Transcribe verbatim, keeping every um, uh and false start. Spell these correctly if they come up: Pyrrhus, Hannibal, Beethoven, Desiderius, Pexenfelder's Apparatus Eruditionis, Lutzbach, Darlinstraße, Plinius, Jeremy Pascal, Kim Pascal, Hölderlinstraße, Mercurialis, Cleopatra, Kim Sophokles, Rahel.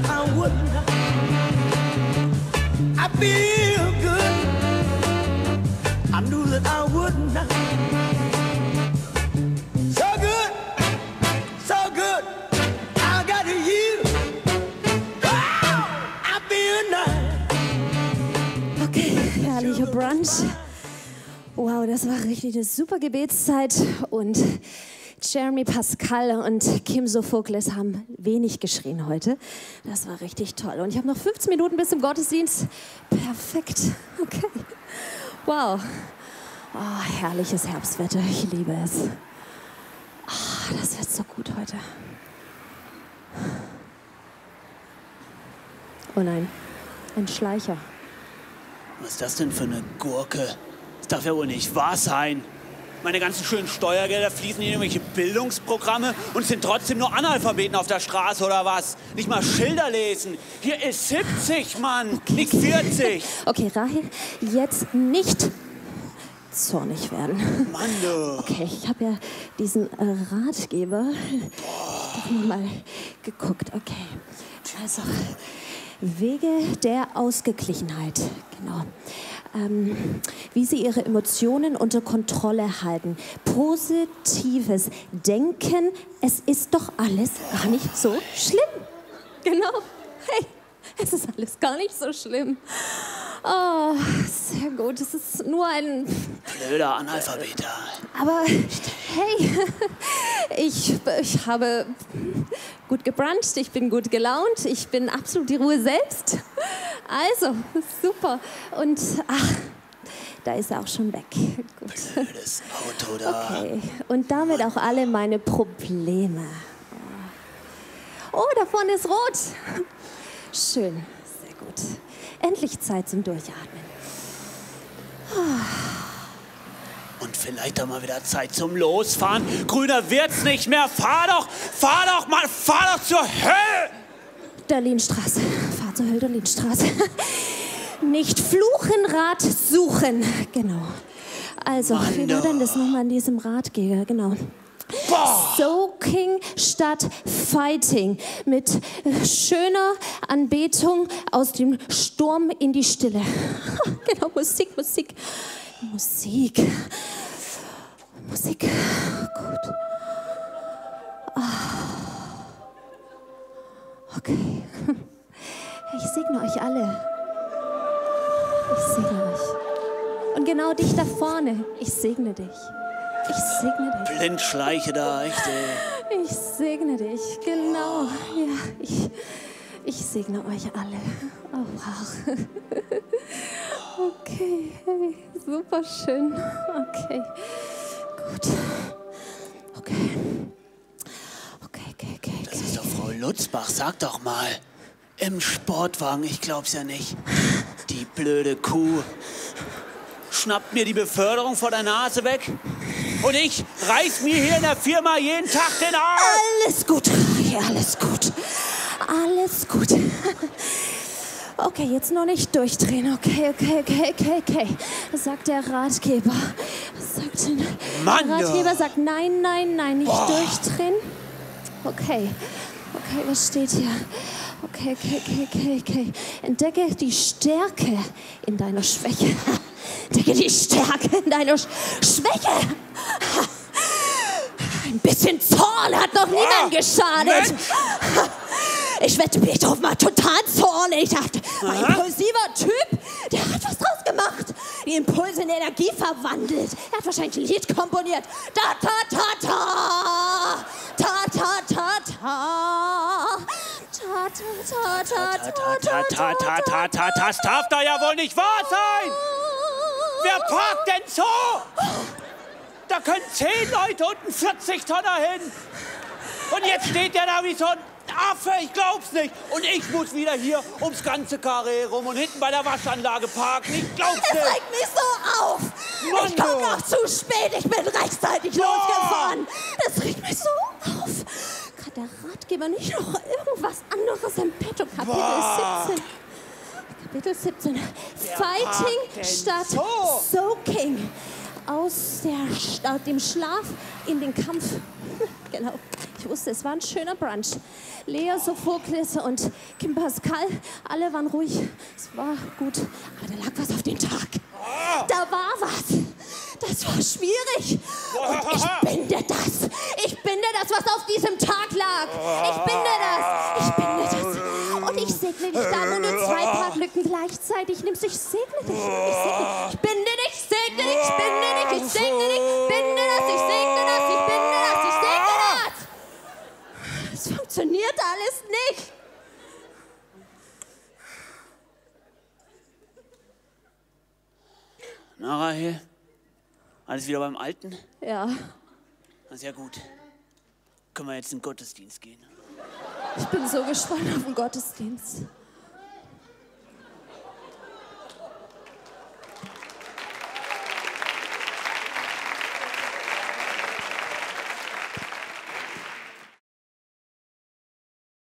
that I wouldn't. I feel good. I knew that I wouldn't. So good, so good. I got you. Oh, I feel nice. Okay, herrlicher Brunch. Wow, das war richtig eine super Gebetszeit und Jeremy Pascal und Kim Sophokles haben wenig geschrien heute. Das war richtig toll. Und ich habe noch fünfzehn Minuten bis zum Gottesdienst. Perfekt. Okay. Wow. Oh, herrliches Herbstwetter. Ich liebe es. Oh, das wird so gut heute. Oh nein. Ein Schleicher. Was ist das denn für eine Gurke? Das darf ja wohl nicht wahr sein. Meine ganzen schönen Steuergelder fließen in irgendwelche Bildungsprogramme und sind trotzdem nur Analphabeten auf der Straße oder was? Nicht mal Schilder lesen. Hier ist siebzig, Mann, okay. Nicht vierzig. Okay, Rahel, jetzt nicht zornig werden. Mann, du. Okay, ich habe ja diesen äh, Ratgeber doch mal geguckt. Okay, also Wege der Ausgeglichenheit, genau. Ähm, wie sie ihre Emotionen unter Kontrolle halten. Positives Denken, es ist doch alles gar nicht so schlimm. Genau, hey, es ist alles gar nicht so schlimm. Oh, sehr gut, es ist nur ein... blöder Analphabeter. Aber hey, ich, ich habe gut gebruncht, ich bin gut gelaunt, ich bin absolut die Ruhe selbst. Also, super. Und ach, da ist er auch schon weg. Gut. Blödes Auto da. Okay, und damit auch alle meine Probleme. Oh, da vorne ist rot. Schön, sehr gut. Endlich Zeit zum Durchatmen. Und vielleicht auch mal wieder Zeit zum Losfahren. Grüner wird's nicht mehr. Fahr doch, fahr doch mal, fahr doch zur Hölle! Darlinstraße. Fahr zur Hölderlinstraße. Nicht fluchen, Rat suchen. Genau. Also, Mann, wie war denn das nochmal in diesem Ratgeber? Genau. Boah. Soaking statt Fighting. Mit schöner Anbetung aus dem Sturm in die Stille. Genau, Musik, Musik. Musik. Musik. Gut. Oh. Okay. Ich segne euch alle. Ich segne euch. Und genau dich da vorne. Ich segne dich. Ich segne dich. Blindschleiche da, echt. Ey. Ich segne dich, genau. Ja, ich, ich segne euch alle. Oh, wow. Okay, hey, super schön. Okay, gut. Okay. Okay, okay, okay. Das ist doch Frau Lutzbach, sag doch mal. Im Sportwagen, ich glaub's ja nicht. Die blöde Kuh schnappt mir die Beförderung vor der Nase weg. Und ich reiß mir hier in der Firma jeden Tag den Arsch. Alles gut, ja, alles gut. Alles gut. Okay, jetzt noch nicht durchdrehen. Okay, okay, okay, okay, okay. Das sagt der Ratgeber. Was sagt denn? Mann, der Ratgeber oh. sagt nein, nein, nein, nicht Boah. durchdrehen. Okay, okay, was steht hier? Okay, okay, okay, okay, okay. Entdecke die Stärke in deiner Schwäche. Entdecke die Stärke in deiner Sch Schwäche. Ein bisschen Zorn hat noch niemand geschadet. Ich wette, Beethoven war total zornig. War ein impulsiver Typ, der hat was draus gemacht. Die Impulse in Energie verwandelt. Er hat wahrscheinlich ein Lied komponiert. Ta, ta, ta, ta. Ta, ta, ta, ta. Ta, ta, ta, ta, ta, ta, ta, ta. Das darf da ja wohl nicht wahr sein. Wer parkt denn so? Da können zehn Leute und ein vierzig Tonner hin. Und jetzt steht der da wie so ein Affe, ich glaub's nicht. Und ich muss wieder hier ums ganze Karree rum und hinten bei der Waschanlage parken. Ich glaub's nicht. Das regt mich so auf. Mann, ich komme auch zu spät. Ich bin rechtzeitig Boah. losgefahren. Das regt mich so auf. Kann der Ratgeber nicht noch irgendwas anderes im Petto? Kapitel Boah. siebzehn. Kapitel siebzehn. Der Fighting statt so. Soaking. Aus der, dem Schlaf in den Kampf. Genau. Ich wusste wusste, es war ein schöner Brunch. Lea, Sophokles und Kim Pascal, alle waren ruhig. Es war gut, aber da lag was auf dem Tag. Oh. Da war was. Das war schwierig. Und ich binde das. Ich binde das, was auf diesem Tag lag. Ich binde das. Ich binde das. Und ich segne dich da nur in zwei Parklücken gleichzeitig. Nimmst du, ich segne dich. Ich segne dich. Ich binde dich, segne dich, ich binde dich, ich segne dich. Binde das, ich segne das, ich binde das, ich segne das. Es funktioniert alles nicht. Na, Rahel? Alles wieder beim Alten? Ja. Na, sehr gut. Können wir jetzt in den Gottesdienst gehen? Ich bin so gespannt auf den Gottesdienst.